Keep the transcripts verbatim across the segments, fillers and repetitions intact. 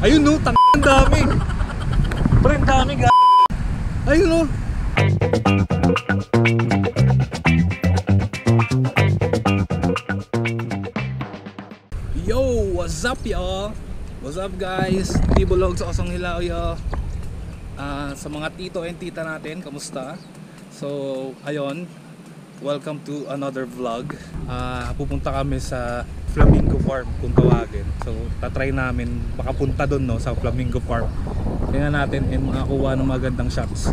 Ayun no, tang dami. Pre, dami g***. Ayun no. Yo, what's up y'all? What's up guys? Tibo Logs sa Osong Hilaw y'all. Uh, sa mga tito and tita natin, kamusta? So, ayon, welcome to another vlog. Uh, pupunta kami sa Flamingo Farm kung tawagin. So, tatry namin, baka punta doon no, sa Flamingo Farm. Tingnan natin and makakuha ng magandang shots.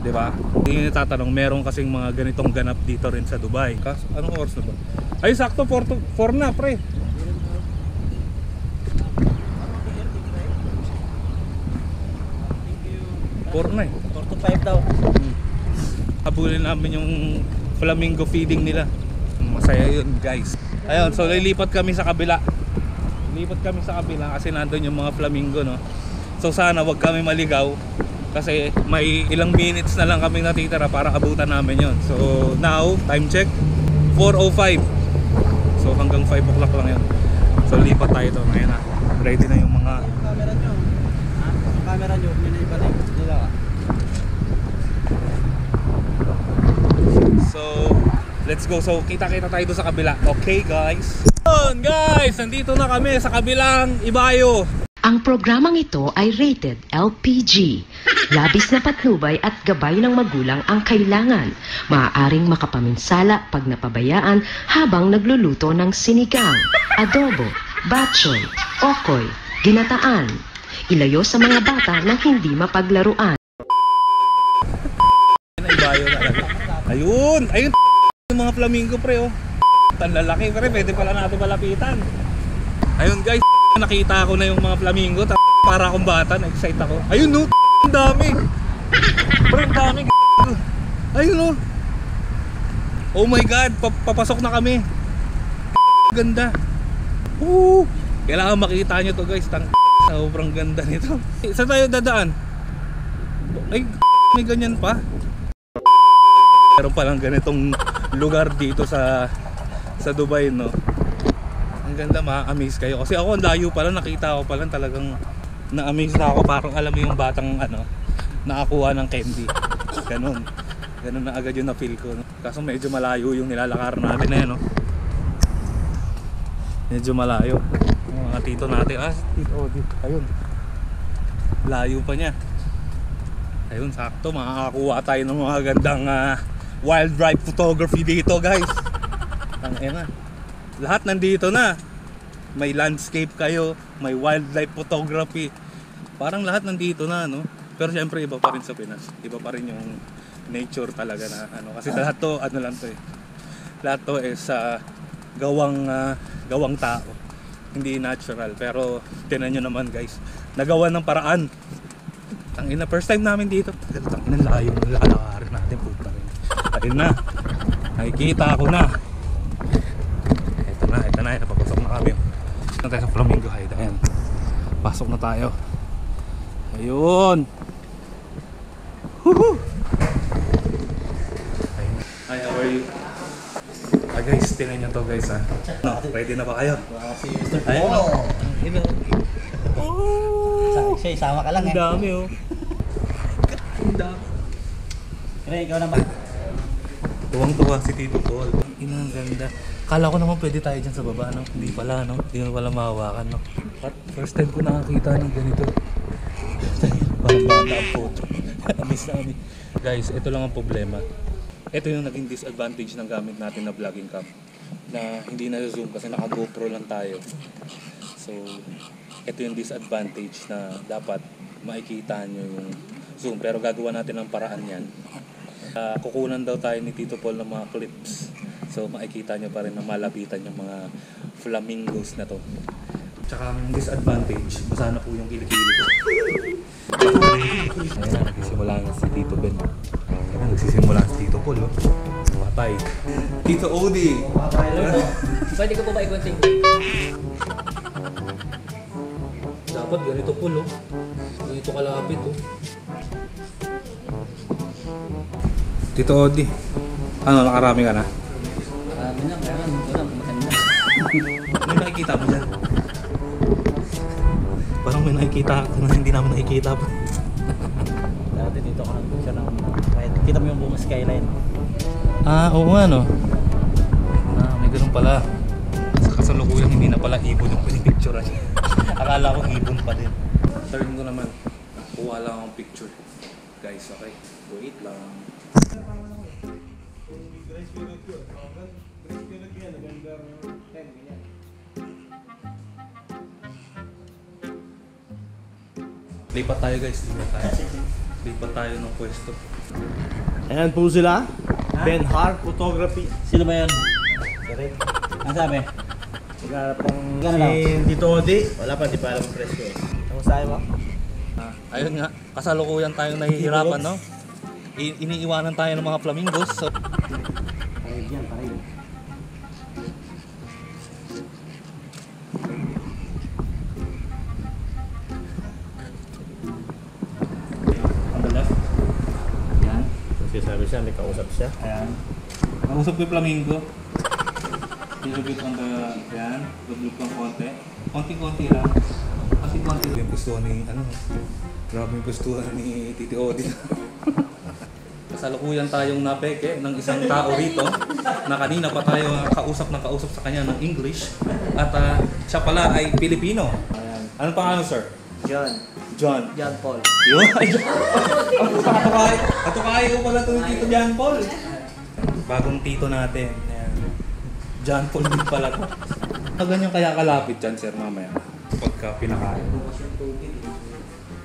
Diba? Hindi nyo tatanong, meron kasing mga ganitong ganap dito rin sa Dubai. Kas anong oras na ba? Ay, sakto, four na pre. four na eh. four to five daw. Hmm. Habulin namin yung flamingo feeding nila. Masaya yun guys. Ayun, so lilipat kami sa kabila. Lilipat kami sa kabila kasi nandun yung mga flamingo no. So sana wag kami maligaw kasi may ilang minutes na lang kami natitira para abutan namin yun. So now, time check four oh five. So hanggang five o'clock lang yun. So lipat tayo to. Ngayon na. Ready na yung mga camera nyo. Ha? Camera nyo, minibalik nila ka. So, let's go. So, kita-kita tayo doon sa kabila. Okay, guys? Yun, guys! Nandito na kami sa kabilang Ibayo. Ang programang ito ay rated L P G. Labis na patnubay at gabay ng magulang ang kailangan. Maaaring makapaminsala pag napabayaan habang nagluluto ng sinigang, adobo, batchoy, okoy, ginataan. Ilayo sa mga bata na hindi mapaglaruan. Ibayo talaga. Ayun, ayun yung mga flamingo pre oh. Ang lalaki pre, pwede pala natin malapitan. Ayun guys, nakita ko na yung mga flamingo. Para akong bata, na-excite ako. Ayun no, ang dami. Pre, ang dami. Ayun no. Oh my god, papasok na kami. Ganda. Woo! Kailangan makita nyo to guys. Tang sobrang ganda nito. Saan tayo dadaan? Ay, may ganyan pa. Meron palang ganitong lugar dito sa sa Dubai no. Ang ganda, ma-amaze kayo kasi ako ang layo pala, nakita ko pala talagang na-amaze na ako, parang alam mo yung batang ano, nakakuha ng candy. Ganun. Ganun na agad yung na-feel ko. No? Kaso medyo malayo yung nilalakaran natin eh no. Medyo malayo. Mga tito natin ah, oh, ayun. Layo pa niya. Ayun, sakto makakakuha tayo ng mga gandang uh, wildlife photography dito guys. Ang ena. Lahat nandito na. May landscape kayo, may wildlife photography. Parang lahat nandito na no. Pero syempre iba pa rin sa Pinas. Iba pa rin yung nature talaga na ano, kasi lahat to ano lang to eh. Lahat to is uh, gawang uh, gawang tao. Hindi natural, pero tingnan niyo naman guys. Nagawa ng paraan. Ang ina, first time namin dito. Ang ina, layo ng lalakarin natin, puta rin. Ayun na. Nakikita ko na. Ito na, ito na. Napapasok na kami. Ito na tayo sa Flamingo Hideout. Ayan. Pasok na tayo. Ayun. Woohoo! Ayun. Hi, how are you? Ah guys, tingnan nyo to guys ha. No, ready na ba kayo? Ayun. Oh! Hello! Oh! Siya, isama ka lang eh. Ang dami oh. Ang dami. Kaya ikaw naman. Tuwang-tuwa si Tito Paul. Ina, ang ganda. Kala ko naman pwede tayo dyan sa baba, no? Hindi pala, no? Hindi naman pala mahawakan, no? But first time ko nakakita ng ganito. Bata po. Amis na amin. Guys, ito lang ang problema. Ito yung naging disadvantage ng gamit natin na vlogging cam. Na hindi na zoom kasi naka GoPro lang tayo. So, ito yung disadvantage na dapat makikita nyo yung zoom, pero gagawa natin ang paraan yan. Uh, kukunan daw tayo ni Tito Paul ng mga clips, so makikita nyo pa rin na malapitan yung mga flamingos na to. Tsaka yung disadvantage, basa na po yung kilikili ko. Ayan na, nagsisimula na si Tito Ben. Ayan na, nagsisimula si Tito Paul. Matay. Tito Odie! Matay lang. Pwede ko po ba ikunting? Dapat ganito po, no? Ganito kalapit, oh. Tito Odie, ano, nakarami ka na? Nakarami na, kaya nga, ito lang, kumakan na. May nakikita mo dyan? Parang parang may nakikita ako na hindi namin nakikita pa. Dati dito ako nagpicture ng kahit kita mo yung buong skyline. Ah, oo nga no. Ah, may ganun pala. Sa kasalukuyan hindi na pala ibon yung pinipicturean. Akala ko ibon pa din. Sabihin ko naman, kuha lang akong picture. Guys, okay. Wait lang. Guys, we look good. Guys, we look good. Ganda ng ten ganyan. Lipat tayo guys, lipat tayo. Lipat tayo ng pwesto. Ayan po sila, Benhar Photography. Sino ba yan? Direk. Ang sabi? Nagharap ng gano'n lang. Dito Odi. Wala pa, di pa alam ang presko eh. Kamusahe mo? Ayun nga, kasalukuyan tayong nahihirapan no? I iniiwanan tayo ng mga flamingos. So... Parehid yan, parehid. Siya, may kausap siya. Ayan. Kausap ko yung flamingo. Dilubit on the... Ayan. Dilubit ko ang konti. Konti-konti lang. Konti-konti. Yung gustuhan ni... Ano? Grabe yung gustuhan ni Titi Odin. Kasalukuyan tayong napeke ng isang tao rito na kanina pa tayo kausap ng kausap sa kanya ng English. At uh, siya pala ay Pilipino. Ayan. Anong pangalan, sir? John. John. John Paul. Yun? Katukaya ko pala ito yung Tito John Paul. Bagong tito natin. Ayan. John Paul din pala ito. Ganyan kaya kalapit dyan, sir, mamaya. Pagka pinakain.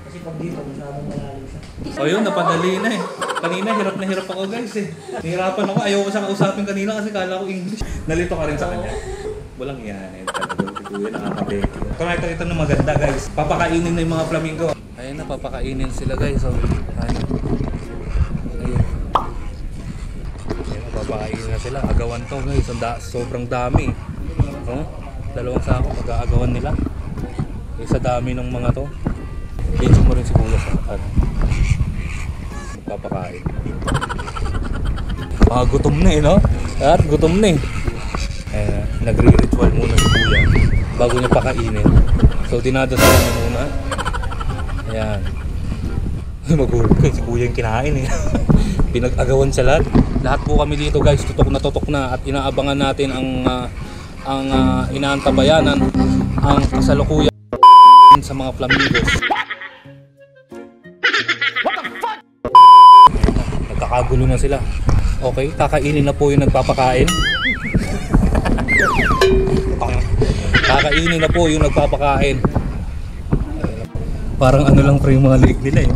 Kasi pag dito, masyadong malalim siya. O yun, napadali na eh. Kanina, hirap na hirap ako guys eh. Nahirapan ako. Ayaw ko siya kausapin kanina kasi kala ko English. Nalito ka rin sa kanya. Walang iyan eh. Uy, nakakabeki. Ito ito na maganda guys. Papakainin na yung mga flamingo. Ayun na, papakainin sila guys. So, ayun. Ayun. Ayun, papakainin na sila. Agawan to guys. Da sobrang dami. Oh, dalawang sako mag-aagawan nila. Eh, sa dami ng mga to. Dito mo rin si Kuya sa ano. Papakain. Ah, gutom na eh, no? At gutom na eh. Eh, nagre-ritual muna si Kuya bago niya pakainin. So dinadasal niya muna. Ayan. Magulo kasi si Kuya yung kinain eh. Pinag-agawan sa lahat. Lahat po kami dito guys, tutok na tutok na at inaabangan natin ang uh, ang uh, inaantabayanan ang kasalukuyan sa mga flamingos. What the fuck? Nagkakagulo na sila. Okay, kakainin na po yung nagpapakain. Kakainin na po yung nagpapakain. Parang ano lang pre yung mga leeg nila eh.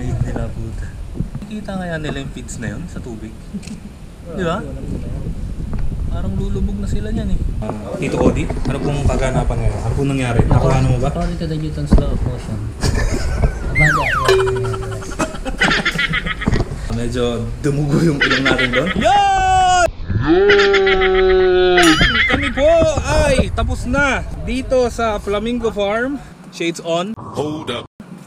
Leeg nila puta. Nakikita kaya nila yung feeds na yun sa tubig. Di ba? Parang lulubog na sila niyan eh. uh, Tito Odi, ano pong kaganapan ngayon? Ano pong nangyari? Nakakano mo ba? According to the Newton's law of motion. Medyo dumugo yung ilang natin doon. Yon! Kami po ay tapos na dito sa Flamingo Farm. Shades on. Hold up.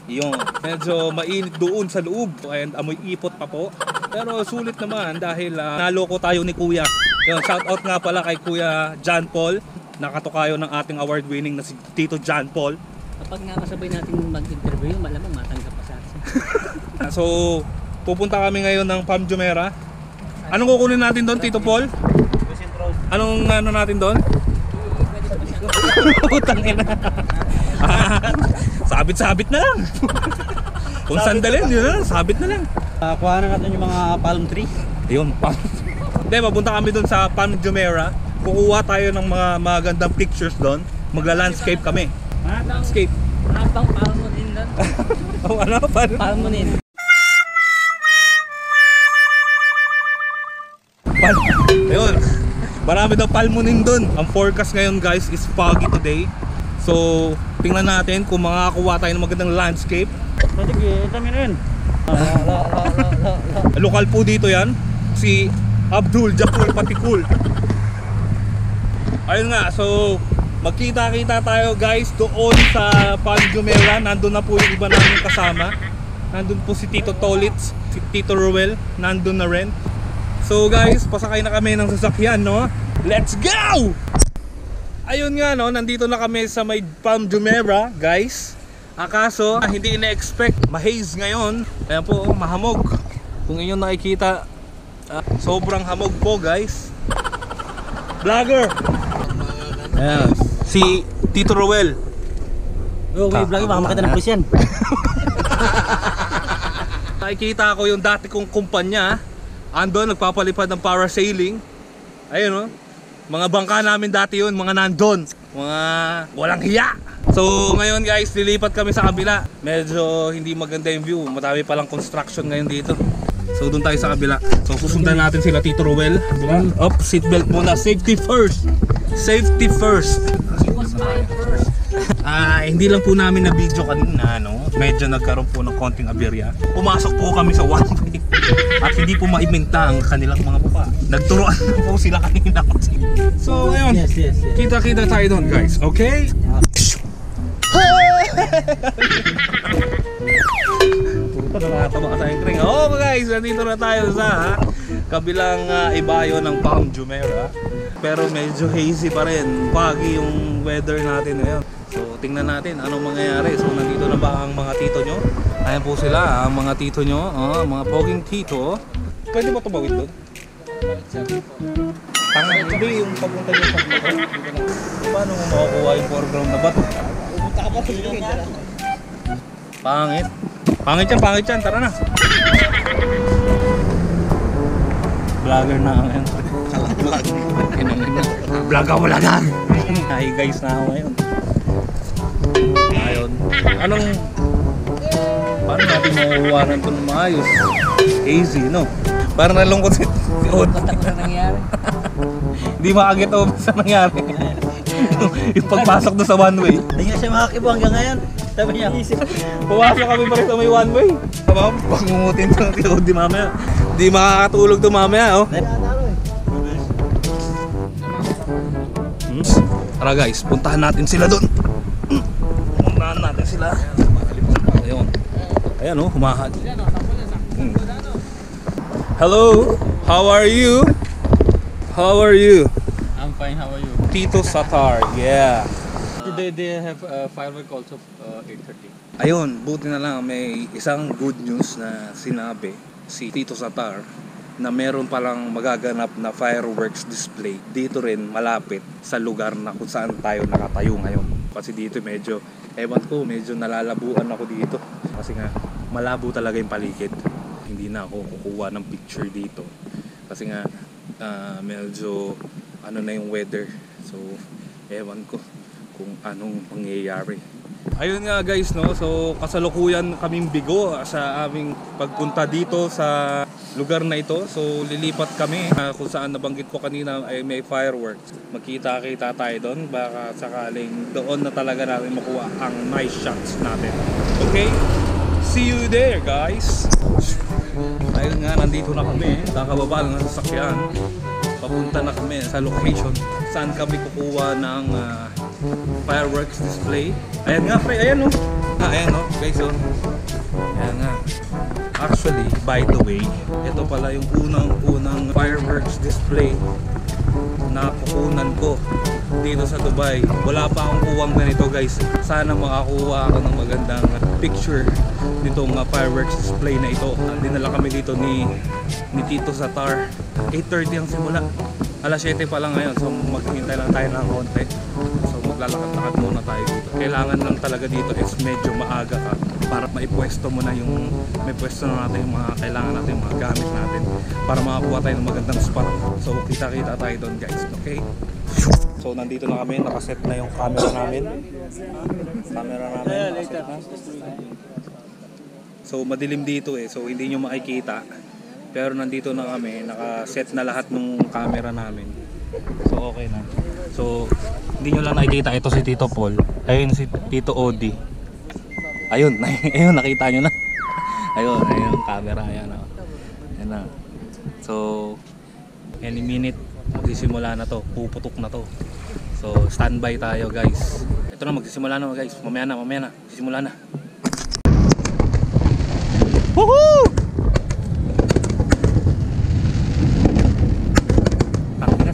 Yung medyo mainit doon sa loob and amoy ipot pa po. Pero sulit naman dahil uh, naloko tayo ni Kuya. Yung shout out nga pala kay Kuya John Paul. Nakatukayo ng ating award winning na si Tito John Paul. Kapag nakasabay natin mag-interview, malamang matanggap pa sa atin. So... pupunta kami ngayon ng Palm Jumeirah. Anong kukunin natin doon, Tito Paul? Anong ano natin doon? Putang ina. Sabit-sabit na lang. Kung sandalin, yun na lang. Sabit na lang. Uh, kuha na natin yung mga palm tree. Ayun, palm tree. Hindi, mapunta kami doon sa Palm Jumeirah. Kukuha tayo ng mga magandang pictures doon. Magla-landscape kami. Ha? Landscape. Habang palmonin doon. O ano? Palmonin. Ayun, marami daw palmunin dun. Ang forecast ngayon guys is foggy today. So, tingnan natin kung makakakuha tayo ng magandang landscape. Sige, dami na yun. Lokal po dito yan. Si Abdul Japul Patikul. Ayun nga, so magkita-kita tayo guys doon sa Palm Jumeirah. Nandun na po yung iba namin kasama. Nandun po si Tito Tolitz, si Tito Ruel. Nandun na rin. So guys, pasakay na kami ng sasakyan, no? Let's go! ayun nga no, nandito na kami sa may Palm Jumeirah, guys. Akaso, ah, hindi ina-expect mahaze ngayon. Ayan po, mahamog. Kung inyong nakikita, uh, sobrang hamog po, guys. Vlogger. Ayan, si Tito Roel. Oh, may vlogger, baka makita ng pulis yan. Nakikita ko yung dati kong kumpanya. Andon, nagpapalipad ng parasailing. Ayun no. Mga bangka namin dati yun, mga nandon, mga walang hiya. So ngayon guys, lilipat kami sa kabila. Medyo hindi maganda yung view, matami palang construction ngayon dito. So doon tayo sa kabila. So susundan natin sila Tito Ruel. Up, seatbelt muna, safety first. Safety first. Ah, hindi lang po namin na video kanina no? Medyo nagkaroon po ng konting aberya. Pumasok po kami sa one way at hindi po maiminta ang kanilang mga buka. Nagturoan na po sila kanina. So ayun, yes, yes, yes. Kita kita tayo doon guys, okay? Oh guys, nandito na tayo sa kabilang uh, ibayo ng Palm Jumeirah. Pero medyo hazy pa rin, foggy yung weather natin ngayon. So tingnan natin anong mangyayari. So nandito na ba ang mga tito nyo? Ayan po sila, ang mga tito nyo, oh, mga poging tito. Pwede ba tumawid doon? Tangan ko din yung papunta nyo sa mga. Paano mo makukuha yung foreground na bato? Pumunta ka ba sa yung nga? Pangit. Pangit yan, pangit yan, tara na. Vlogger na ang yan. Vlog-a-vlogan. Hi guys na ako ngayon. Ayun. Anong paano natin makukuhanan ito ng maayos? Easy, no? Parang nalungkot si Od. Hindi makakita ko sa nangyari. Yung pagpasok doon sa one way. Hindi nga siya makakibo hanggang ngayon. Sabi niya, pumasok kami pa rin sa may one way. Sabang, pangungutin ito ng si Od di mamaya. Hindi makakatulog ito mamaya, oh. Tara guys, puntahan natin sila doon. Puntahan natin sila. Ayun. Ayan oh, humahad. Hmm. Hello, how are you? How are you? I'm fine, how are you? Tito Sattar, yeah. Today they have a firework also uh, eight thirty. Ayun, buti na lang may isang good news na sinabi si Tito Sattar na meron palang magaganap na fireworks display dito rin malapit sa lugar na kung saan tayo nakatayo ngayon. Kasi dito medyo, ewan ko, medyo nalalabuan ako dito. Kasi nga, malabo talaga yung paligid. Hindi na ako kukuha ng picture dito. Kasi nga, uh, medyo ano na yung weather. So, ewan ko kung anong mangyayari. Ayun nga guys, no? So kasalukuyan kaming bigo sa aming pagpunta dito sa lugar na ito. So lilipat kami uh, kung saan nabanggit ko kanina ay may fireworks. Magkita-kita tayo doon, baka sakaling doon na talaga natin makuha ang nice shots natin. Okay? See you there guys! Ayun nga, nandito na kami. Nakababa ng sasakyan. Papunta na kami sa location saan kami kukuha ng uh, fireworks display. Ayan nga pre, ayan o. Oh. Ah, ayan o, oh, guys o. Oh. Ayan nga. Actually, by the way, ito pala yung unang-unang fireworks display na kukunan ko dito sa Dubai. Wala pa akong kuwang ganito guys. Sana makakuha ako ng magandang picture nitong uh, fireworks display na ito. Dinala kami dito ni, ni Tito Sattar. eight thirty ang simula. alas siyete pa lang ngayon, so maghintay lang tayo ng konti. So maglalakad-lakad muna tayo dito. Kailangan lang talaga dito is medyo maaga ka para maipwesto mo na yung may pwesto na natin yung mga kailangan natin, yung mga gamit natin para makakuha tayo ng magandang spot. So kita-kita tayo doon guys, okay? So nandito na kami, nakaset na yung camera namin. Camera namin nakaset na. So madilim dito eh, so hindi nyo makikita. Pero nandito na kami, naka-set na lahat ng camera namin. So okay na. So hindi nyo lang nakikita, ito si Tito Paul. Ayun si Tito Odi. Ayun, ayun nakita nyo na. Ayun, ayun camera, ayan oh. Ayun na. So any minute, magsisimula na to, puputok na to. So standby tayo guys. Ito na, magsisimula na guys. Mamaya na, mamaya na, sisimula na. Woohoo!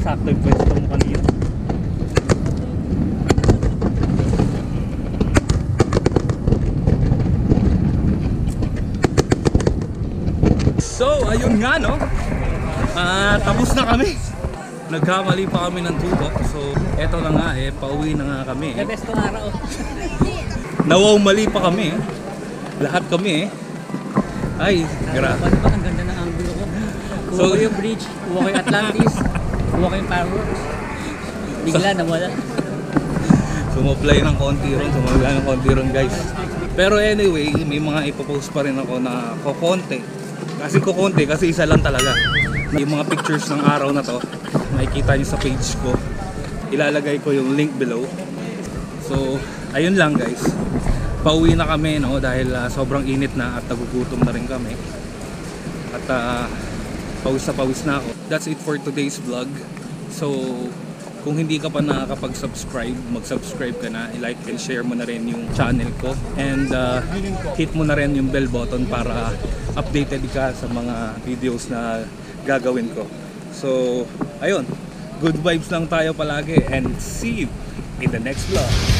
Sakto yung pwesto mo kanina. So ayun nga, no, uh, tapos na kami. Nagkamali pa kami ng tutok. So eto na nga eh, pauwi na nga kami. The best araw. Nawaw mali pa kami. Lahat kami eh. Ay, grabe. Ang ganda ng angulo ko. So yung bridge, uwa ko yung Atlantis, uwa ko yung fireworks. Bigla nawala. Sumoplay ng konti ron, sumagla ng konti ron guys. Pero anyway, may mga ipopost pa rin ako na kokonte. Kasi kokonte, kasi isa lang talaga. Yung mga pictures ng araw na to, makikita nyo sa page ko. Ilalagay ko yung link below. So ayun lang guys, pauwi na kami, no, dahil uh, sobrang init na at nagugutom na rin kami at uh, pawis na pawis na ako. That's it for today's vlog. So kung hindi ka pa nakakapag-subscribe, mag-subscribe ka na, i-like and share mo na rin yung channel ko, and uh, hit mo na rin yung bell button para updated ka sa mga videos na gagawin ko. So ayun, good vibes lang tayo palagi, and see you in the next vlog.